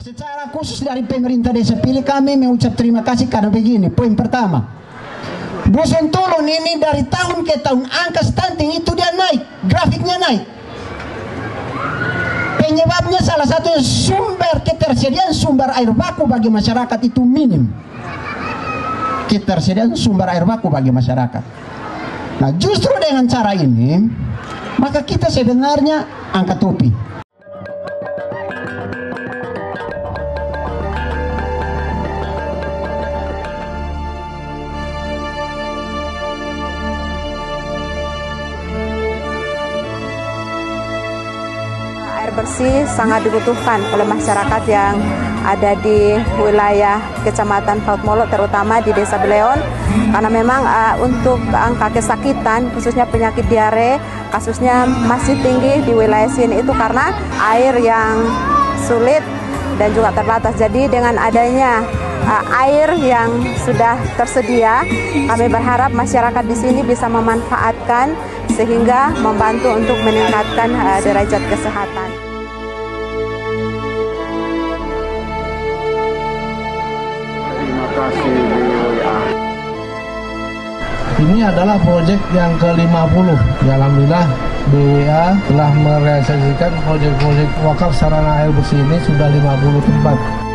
Secara khusus dari pemerintah desa Pilih kami mengucap terima kasih karena begini. Poin pertama, Busun Tulun ini dari tahun ke tahun angka stunting itu dia naik, grafiknya naik. Penyebabnya salah satu sumber ketersediaan sumber air baku bagi masyarakat itu minim. Ketersediaan sumber air baku bagi masyarakat. Nah, justru dengan cara ini maka kita sebenarnya angkat topi. Bersih sangat dibutuhkan oleh masyarakat yang ada di wilayah Kecamatan Fautmolo, terutama di Desa Beleon, karena memang untuk angka kesakitan khususnya penyakit diare kasusnya masih tinggi di wilayah sini itu karena air yang sulit dan juga terbatas. Jadi dengan adanya air yang sudah tersedia, kami berharap masyarakat di sini bisa memanfaatkan sehingga membantu untuk meningkatkan derajat kesehatan. Terima kasih BWA. Ini adalah proyek yang ke-50. Ya, alhamdulillah BWA telah merealisasikan proyek-proyek wakaf sarana air bersih ini sudah 50 tempat.